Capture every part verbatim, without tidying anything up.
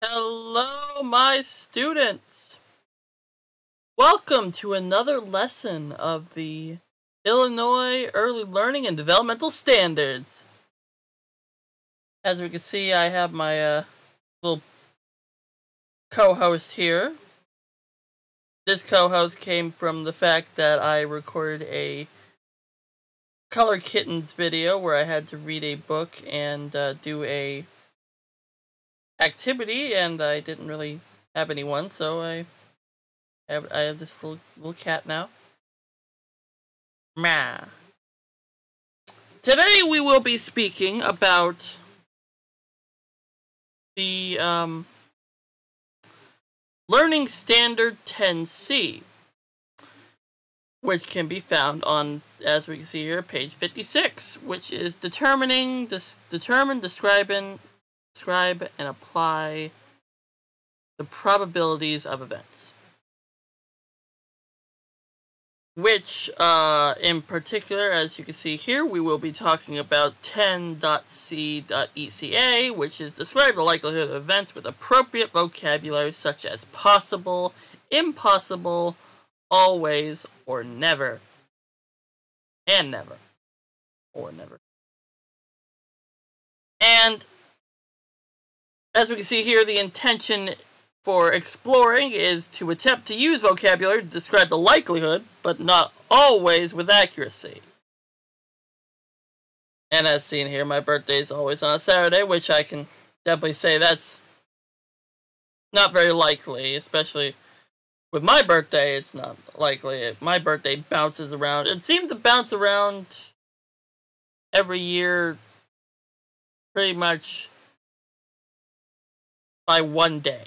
Hello, my students! Welcome to another lesson of the Illinois Early Learning and Developmental Standards. As we can see, I have my uh, little co-host here. This co-host came from the fact that I recorded a Color Kittens video where I had to read a book and uh, do a activity, and I didn't really have anyone, so I have, I have this little little cat now. Ma. Today we will be speaking about the um, Learning Standard ten C, which can be found on, as we can see here, page fifty-six, which is determining, dis determine, describing, describe and apply the probabilities of events, which uh, in particular, as you can see here, we will be talking about ten dot C dot E C A, which is describe the likelihood of events with appropriate vocabulary such as possible, impossible, always, or never, and never, or never. And as we can see here, the intention for exploring is to attempt to use vocabulary to describe the likelihood, but not always with accuracy. And as seen here, my birthday is always on a Saturday, which I can definitely say that's not very likely, especially with my birthday. It's not likely. My birthday bounces around. It seems to bounce around every year pretty much by one day.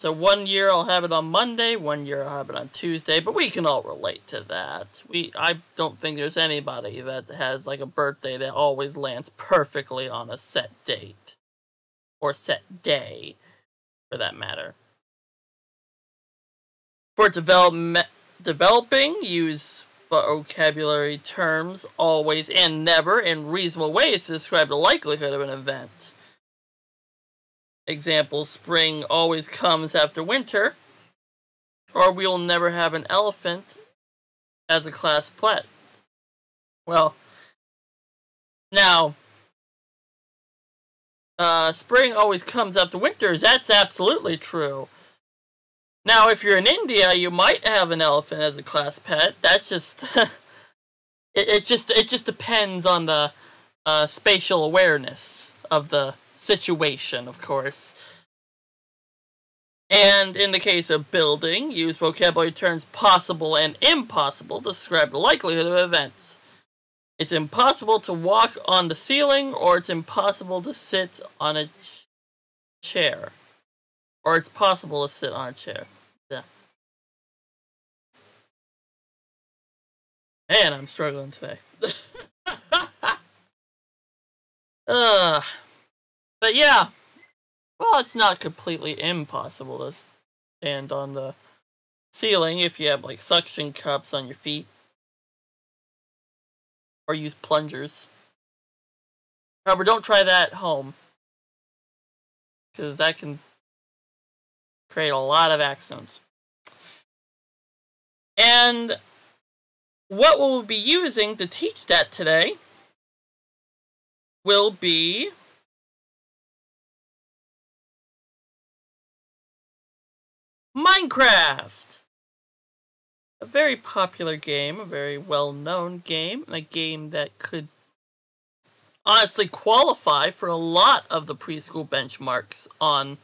So one year I'll have it on Monday, one year I'll have it on Tuesday, but we can all relate to that. We I don't think there's anybody that has like a birthday that always lands perfectly on a set date, or set day, for that matter. For development, developing, use vocabulary terms always and never in reasonable ways to describe the likelihood of an event. Example, spring always comes after winter, or we'll never have an elephant as a class pet. Well, now, uh, spring always comes after winter, that's absolutely true. Now, if you're in India, you might have an elephant as a class pet. That's just, it, it just, it just depends on the uh, spatial awareness of the situation, of course. And in the case of building, use vocabulary terms possible and impossible to describe the likelihood of events. It's impossible to walk on the ceiling, or it's impossible to sit on a ch chair. Or it's possible to sit on a chair. Yeah. Man, I'm struggling today. Ugh. But yeah, well, it's not completely impossible to stand on the ceiling if you have, like, suction cups on your feet. Or use plungers. However, don't try that at home, because that can create a lot of accidents. And what we'll be using to teach that today will be Minecraft! A very popular game, a very well-known game, and a game that could honestly qualify for a lot of the preschool benchmarks on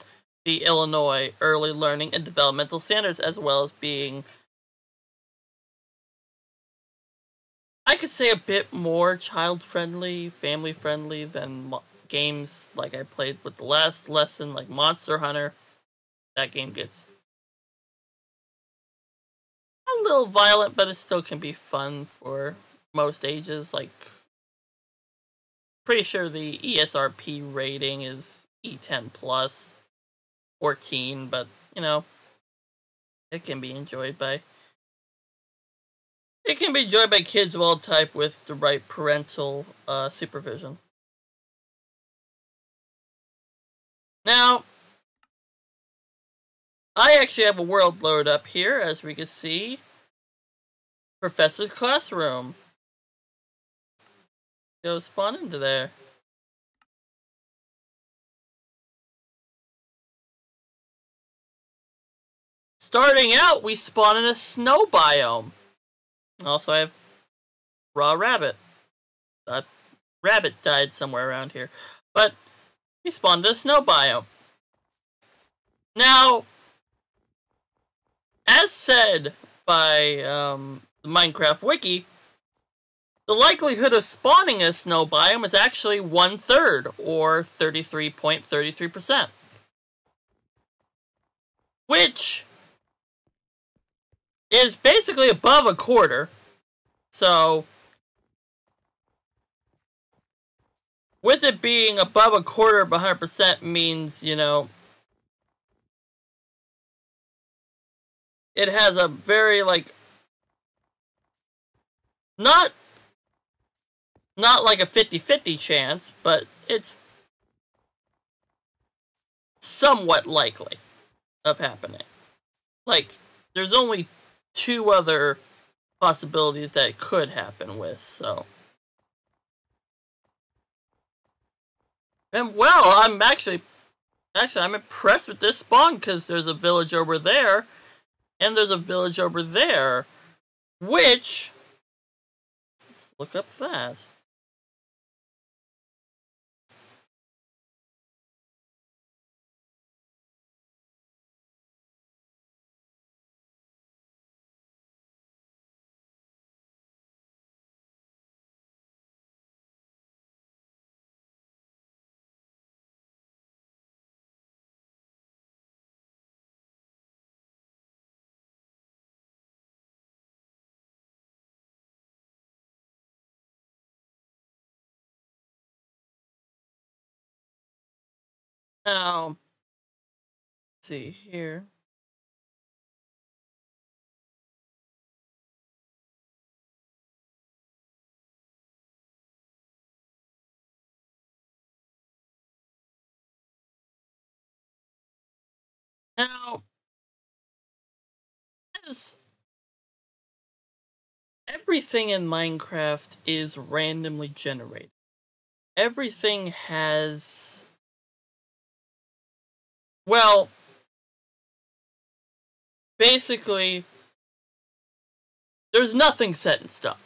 the Illinois Early Learning and Developmental Standards, as well as being, I could say, a bit more child-friendly, family-friendly than mo games like I played with the last lesson, like Monster Hunter. That game gets a little violent, but it still can be fun for most ages. Like, pretty sure the E S R B rating is E ten plus, or teen, but you know, it can be enjoyed by it can be enjoyed by kids of all type with the right parental uh, supervision. Now, I actually have a world load up here, as we can see. Professor's classroom. Go spawn into there. Starting out, we spawn in a snow biome. Also, I have raw rabbit. A rabbit died somewhere around here. But we spawned in a snow biome. Now, as said by um, the Minecraft Wiki, the likelihood of spawning a snow biome is actually one-third, or thirty-three point three three percent. Which is basically above a quarter, so with it being above a quarter of one hundred percent means, you know, it has a very, like, not, not like a fifty fifty chance, but it's somewhat likely of happening. Like, there's only two other possibilities that it could happen with, so. And, well, I'm actually, actually, I'm impressed with this spawn, because there's a village over there, and there's a village over there, which, let's look up that. Now, let's see here. Now, as everything in Minecraft is randomly generated, everything has. Well, basically, there's nothing set in stone.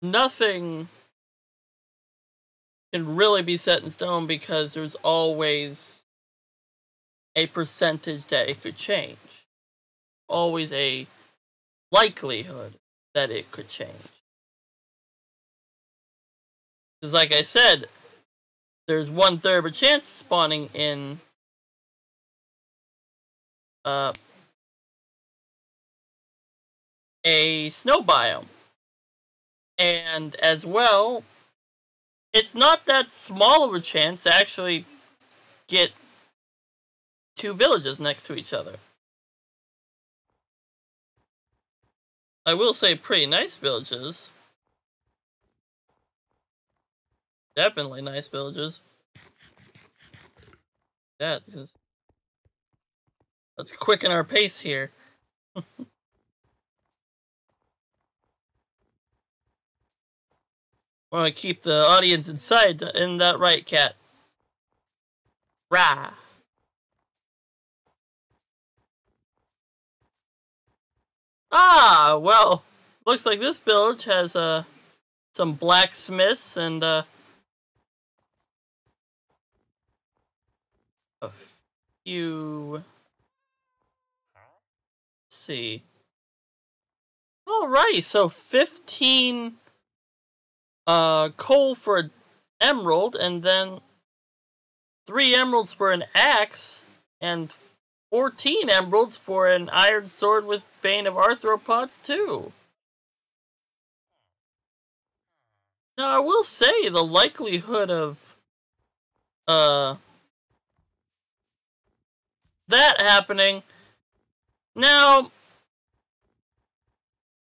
Nothing can really be set in stone because there's always a percentage that it could change. Always a likelihood that it could change. Because like I said, there's one-third of a chance spawning in Uh, a snow biome. And as well, it's not that small of a chance to actually get two villages next to each other. I will say pretty nice villages. Definitely nice villages. That is... Let's quicken our pace here. Want to keep the audience inside, isn't that right, cat? Rah! Ah, well, looks like this village has uh, some blacksmiths and uh, a few... see. Alrighty, so fifteen uh, coal for an emerald, and then three emeralds for an axe, and fourteen emeralds for an iron sword with Bane of Arthropods too. Now I will say the likelihood of uh, that happening. Now,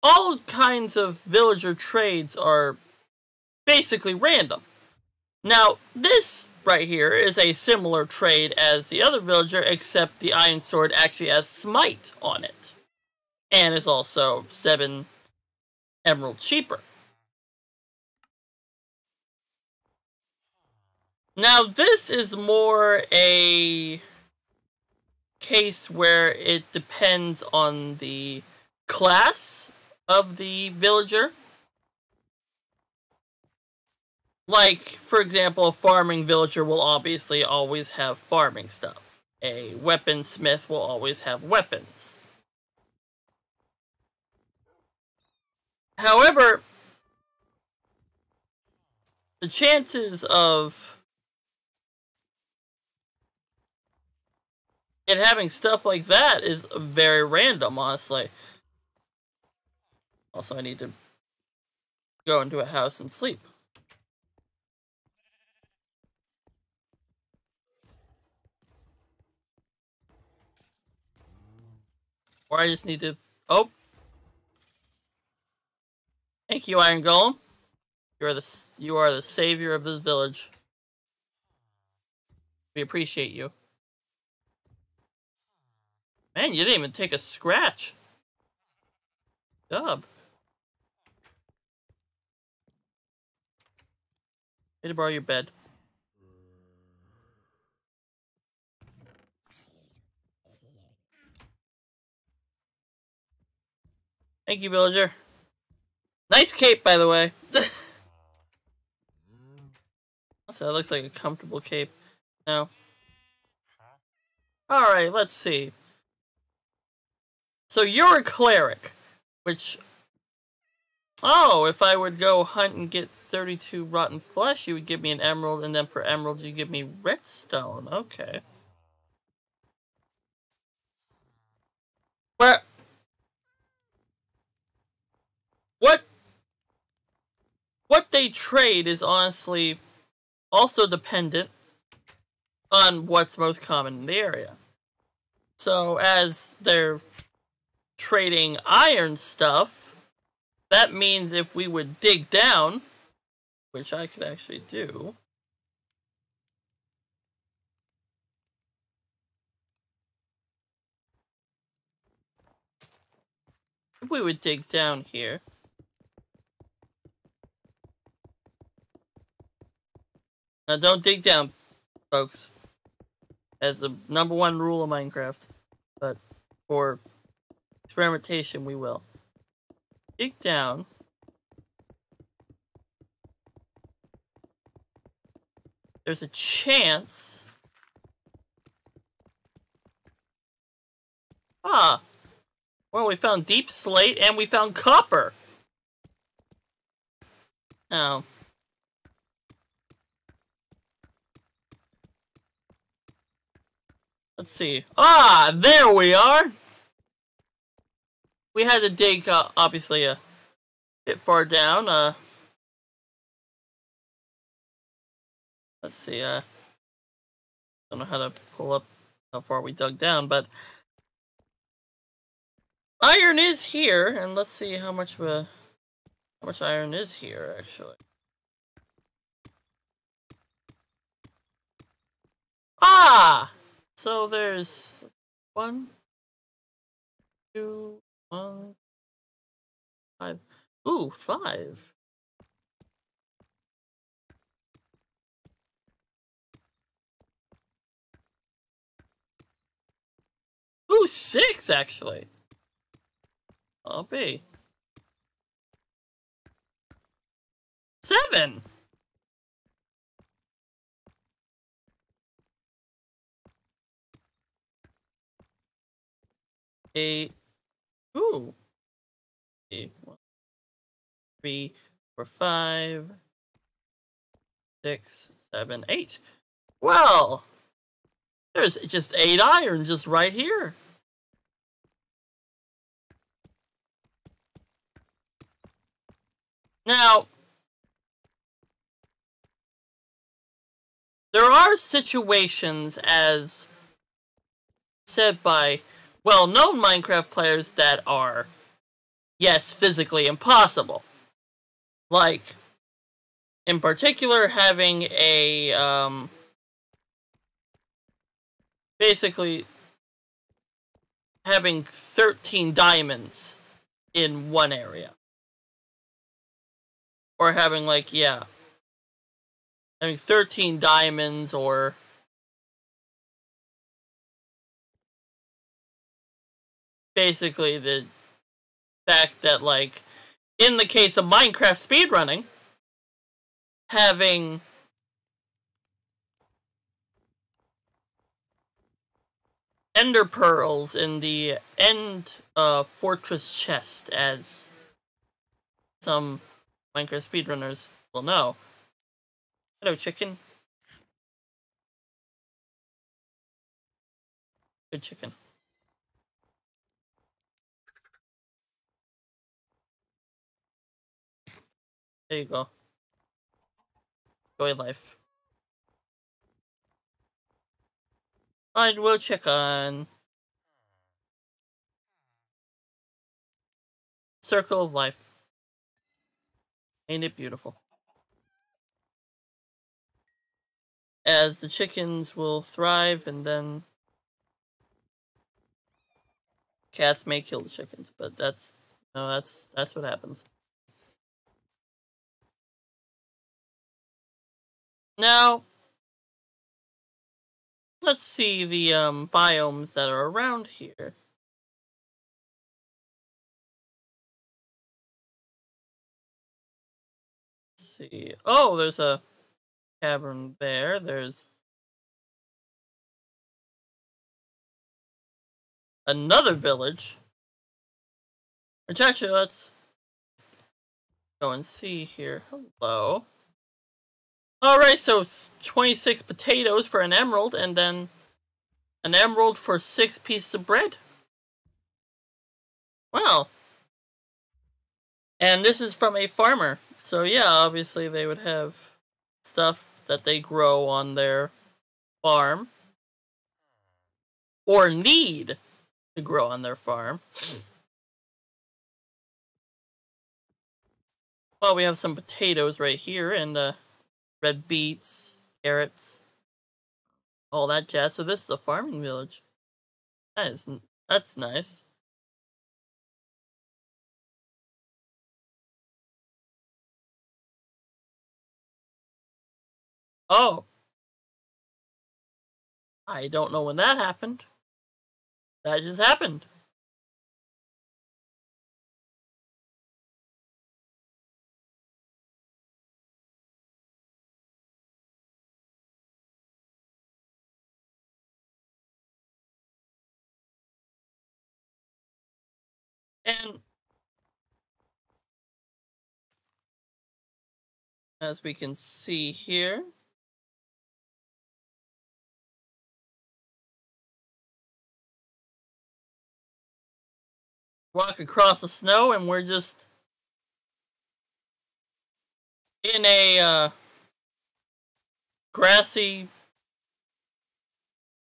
all kinds of villager trades are basically random. Now, this right here is a similar trade as the other villager, except the Iron Sword actually has Smite on it. And it's also seven emerald cheaper. Now this is more a case where it depends on the class of the villager. Like, for example, a farming villager will obviously always have farming stuff. A weaponsmith will always have weapons. However, the chances of it having stuff like that is very random, honestly. Also, I need to go into a house and sleep. Or I just need to... Oh! Thank you, Iron Golem. You are the, you are the savior of this village. We appreciate you. Man, you didn't even take a scratch. Good job. I need to borrow your bed. Thank you, villager. Nice cape, by the way. So that looks like a comfortable cape. No. Alright, let's see. So you're a cleric, which... Oh, if I would go hunt and get thirty-two rotten flesh, you would give me an emerald, and then for emeralds you give me redstone. Okay. Where... What what they trade is honestly also dependent on what's most common in the area. So as they're trading iron stuff, that means if we would dig down, which I could actually do. If we would dig down here. Now don't dig down, folks. That's the number one rule of Minecraft. But for experimentation, we will. Dig down. There's a chance. Ah. Well, we found deep slate and we found copper. Oh. Let's see. Ah, there we are! We had to dig, uh, obviously, a bit far down. Uh, let's see. Uh, don't know how to pull up how far we dug down, but... Iron is here, and let's see how much of a, how much iron is here, actually. Ah! So there's one, two, one, five. Ooh, five. Ooh, six, actually. I'll be. Seven! Eight. Ooh. Eight, one, three, four, five, six, seven, eight. Well, there's just eight iron just right here. Now, there are situations, as said by well-known Minecraft players, that are, yes, physically impossible. Like, in particular, having a, um, basically having thirteen diamonds in one area. Or having, like, yeah. having thirteen diamonds or... basically the fact that, like, in the case of Minecraft speedrunning, having... Ender pearls in the end uh, fortress chest, as some Minecraft speedrunners will know. Hello, chicken. Good chicken. There you go. Enjoy life. I will check on Circle of Life. Ain't it beautiful? As the chickens will thrive, and then cats may kill the chickens, but that's no, that's that's what happens. Now, let's see the um, biomes that are around here. Let's see. Oh, there's a cavern there. There's another village. Which actually, let's go and see here. Hello. Alright, so twenty-six potatoes for an emerald, and then an emerald for six pieces of bread. Wow. And this is from a farmer. So yeah, obviously they would have stuff that they grow on their farm. Or need to grow on their farm. Well, we have some potatoes right here, and uh... red beets, carrots, all that jazz. So this is a farming village. That is, that's nice. Oh. I don't know when that happened. That just happened. And as we can see here, walk across the snow, and we're just in a uh, grassy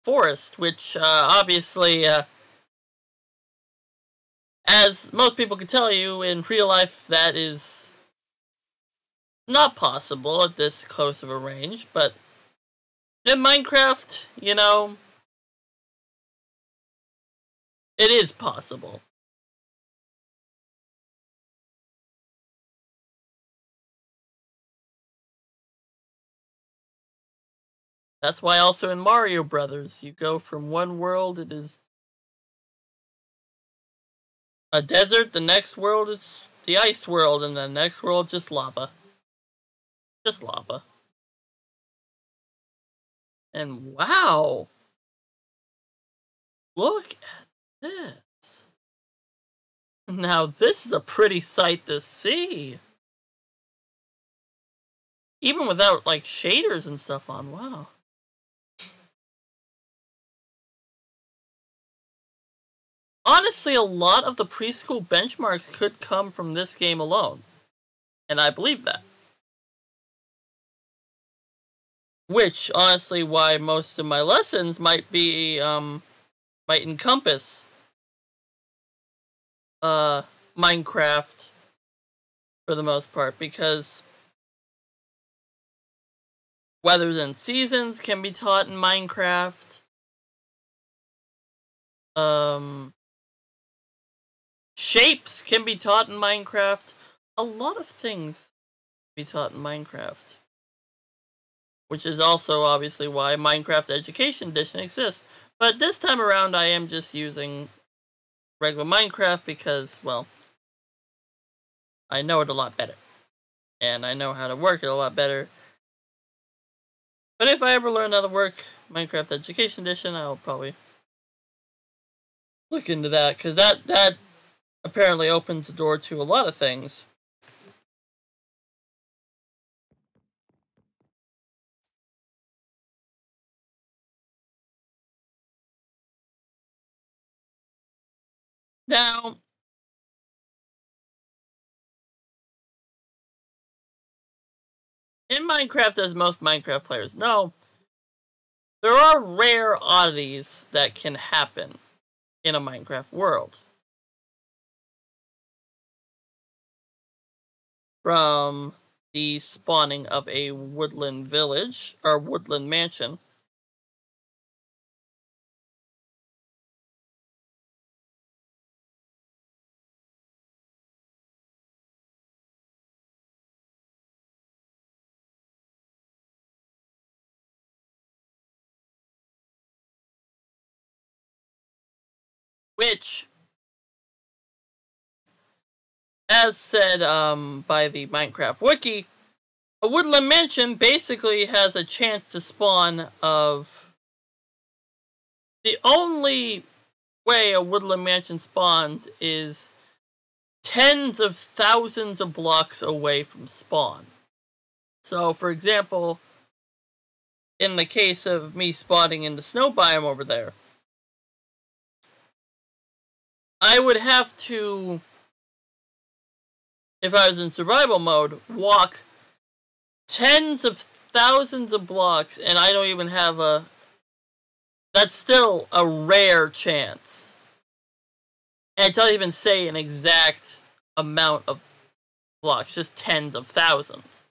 forest, which uh, obviously. Uh, As most people can tell you, in real life that is not possible at this close of a range, but in Minecraft, you know, it is possible. That's why also in Mario Brothers, you go from one world, it is a desert, the next world is the ice world, and the next world just lava. Just lava. And wow! Look at this! Now this is a pretty sight to see! Even without, like, shaders and stuff on, wow. Honestly, a lot of the preschool benchmarks could come from this game alone. And I believe that. Which, honestly, why most of my lessons might be, um, might encompass, uh, Minecraft for the most part, because weathers and seasons can be taught in Minecraft. Um, shapes can be taught in Minecraft. A lot of things can be taught in Minecraft. Which is also obviously why Minecraft Education Edition exists. But this time around, I am just using regular Minecraft because, well, I know it a lot better. And I know how to work it a lot better. But if I ever learn how to work Minecraft Education Edition, I'll probably look into that, because that, that apparently opens the door to a lot of things. Now, in Minecraft, as most Minecraft players know, there are rare oddities that can happen in a Minecraft world. From the spawning of a woodland village, or woodland mansion, which, as said um, by the Minecraft Wiki, a woodland mansion basically has a chance to spawn of... The only way a woodland mansion spawns is tens of thousands of blocks away from spawn. So, for example, in the case of me spawning in the snow biome over there, I would have to, if I was in survival mode, walk tens of thousands of blocks, and I don't even have a... That's still a rare chance. And it doesn't even say an exact amount of blocks, just tens of thousands.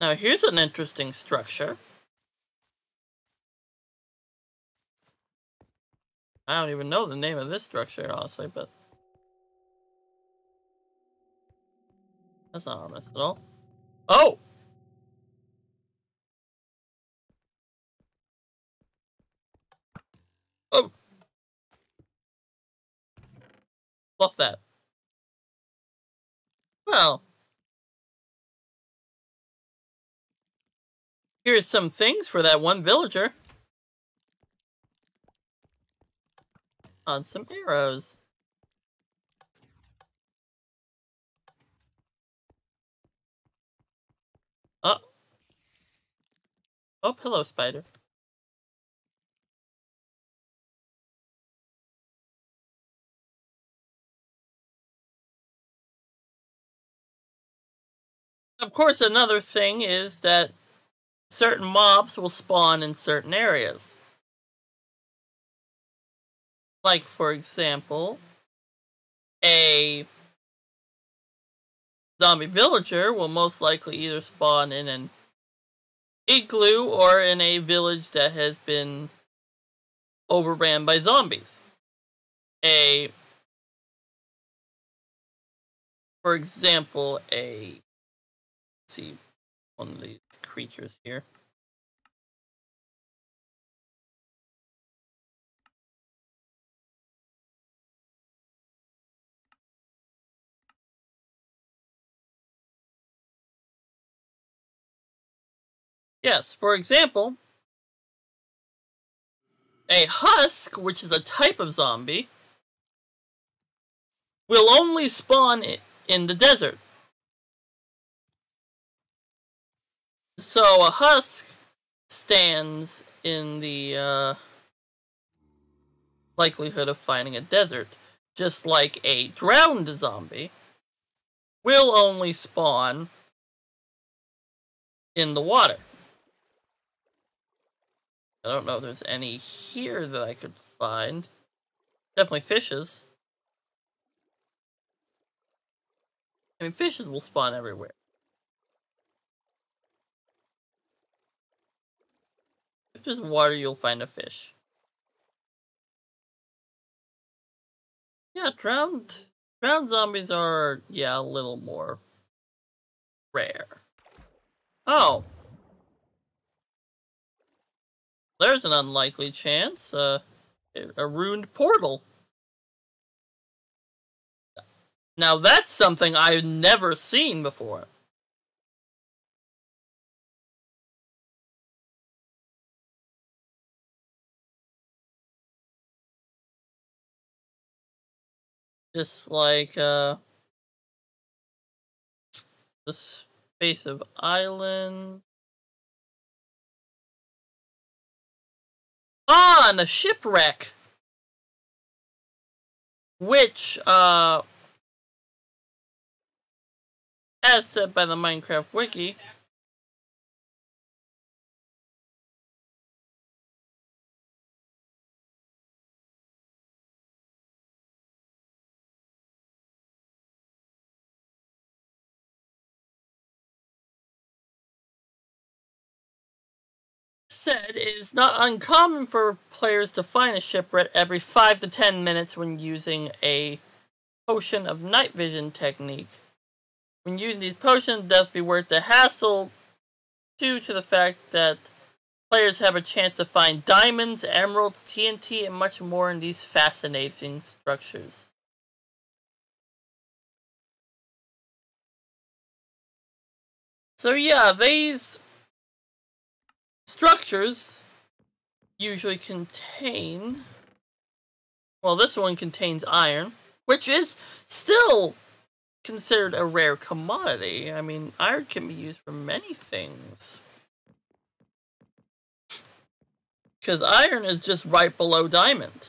Now here's an interesting structure. I don't even know the name of this structure, honestly, but... That's not harmless at all. Oh! Oh! Love that. Well. Here's some things for that one villager. On some arrows. Oh. Oh, hello, spider. Of course, another thing is that certain mobs will spawn in certain areas. Like, for example, a zombie villager will most likely either spawn in an igloo or in a village that has been overran by zombies. A, for example, a, let's see, one of these creatures here. Yes, for example, a husk, which is a type of zombie, will only spawn in the desert. So a husk stands in the uh, likelihood of finding a desert, just like a drowned zombie will only spawn in the water. I don't know if there's any here that I could find. Definitely fishes. I mean, fishes will spawn everywhere. If there's water, you'll find a fish. yeah, drowned, drowned zombies are, yeah, a little more rare. Oh. There's an unlikely chance. Uh, a ruined portal. Now that's something I've never seen before. Just like, uh... the space of island... Ah, and a shipwreck! Which, uh... as said by the Minecraft Wiki... said, it is not uncommon for players to find a shipwreck every five to ten minutes when using a potion of night vision technique. When using these potions, death be worth the hassle due to the fact that players have a chance to find diamonds, emeralds, T N T, and much more in these fascinating structures. So yeah, these structures usually contain, well, this one contains iron, which is still considered a rare commodity. I mean, iron can be used for many things. Because iron is just right below diamond.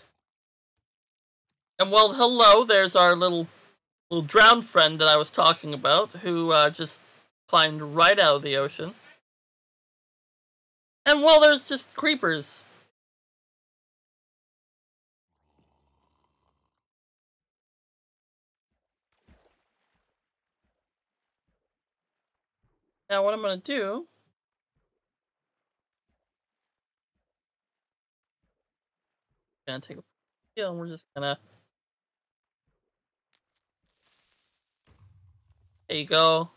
And, well, hello, there's our little, little drowned friend that I was talking about, who uh, just climbed right out of the ocean. And, well, there's just creepers. Now, what I'm going to do... I'm going to take a deal, and we're just going to... There you go.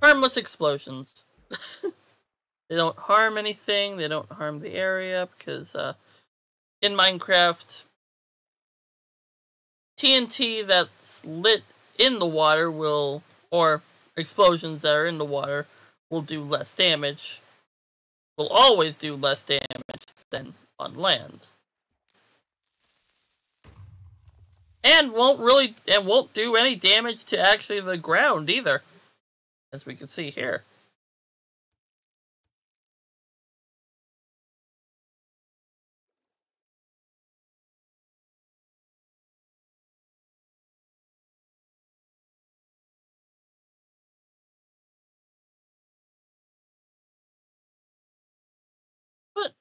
Harmless explosions. They don't harm anything, they don't harm the area, because uh, in Minecraft, T N T that's lit in the water will, or explosions that are in the water, will do less damage, will always do less damage than on land. And won't really, and won't do any damage to actually the ground either. As we can see here. But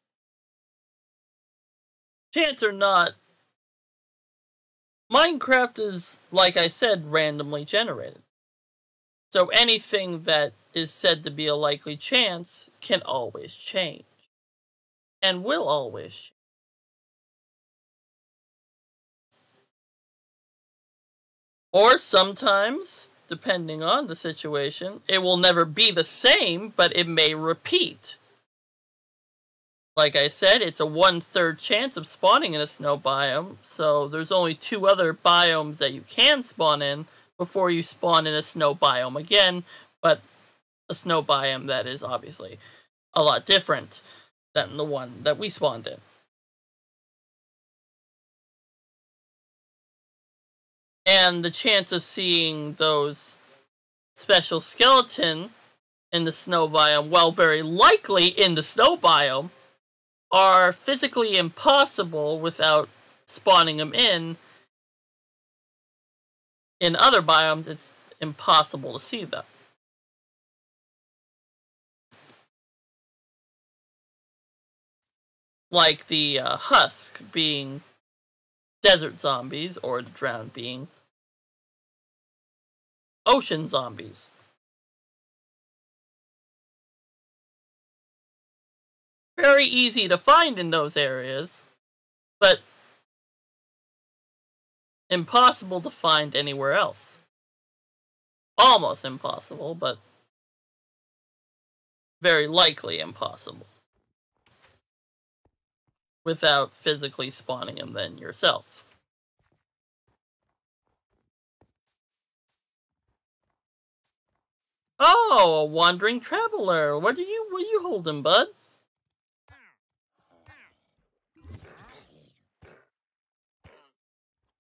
chance or not, Minecraft is, like I said, randomly generated. So anything that is said to be a likely chance can always change. And will always change. Or sometimes, depending on the situation, it will never be the same, but it may repeat. Like I said, it's a one-third chance of spawning in a snow biome, so there's only two other biomes that you can spawn in before you spawn in a snow biome again, but a snow biome that is obviously a lot different than the one that we spawned in. And the chance of seeing those special skeleton in the snow biome, well, very likely in the snow biome, are physically impossible without spawning them in. In other biomes, it's impossible to see them. Like the uh, husk being desert zombies, or the drowned being ocean zombies. very easy to find in those areas, but impossible to find anywhere else. Almost impossible, but very likely impossible. Without physically spawning them then yourself. Oh, a wandering traveler. What are you what are you holding, bud?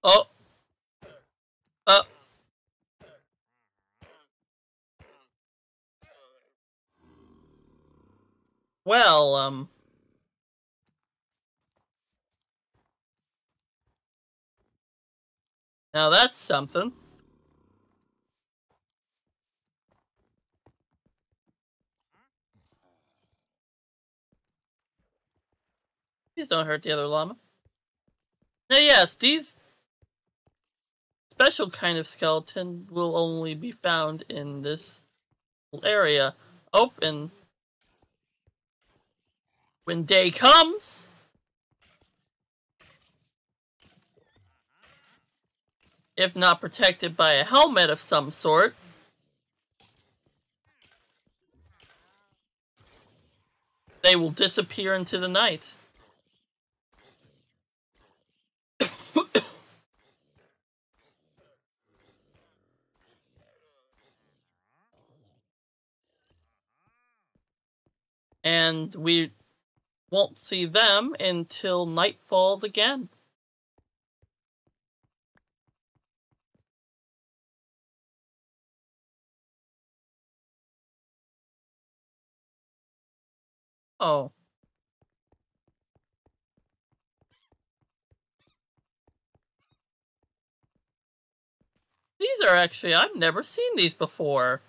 Oh. Uh Well, um now that's something. Please don't hurt the other llama. Now yes, these special kind of skeleton will only be found in this area. Open when day comes. If not protected by a helmet of some sort. They will disappear into the night. And we won't see them until night falls again. Oh. These are actually, I've never seen these before.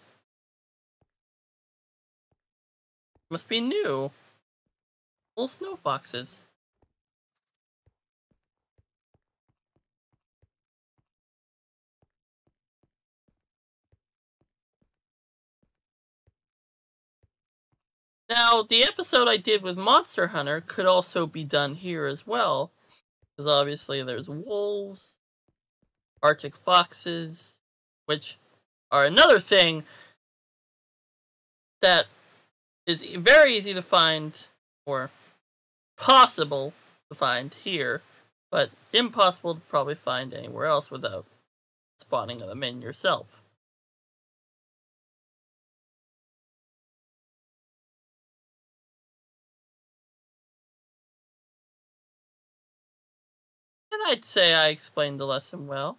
Must be new. Little snow foxes. Now, the episode I did with Monster Hunter could also be done here as well. Because obviously there's wolves, Arctic foxes, which are another thing that is very easy to find, or possible to find here, but impossible to probably find anywhere else without spawning them in yourself. And I'd say I explained the lesson well.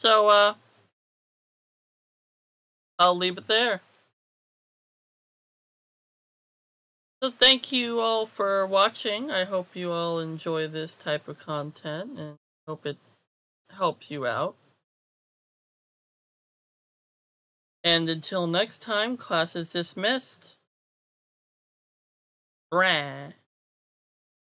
So, uh, I'll leave it there. So thank you all for watching. I hope you all enjoy this type of content and hope it helps you out. And until next time, class is dismissed. Brah.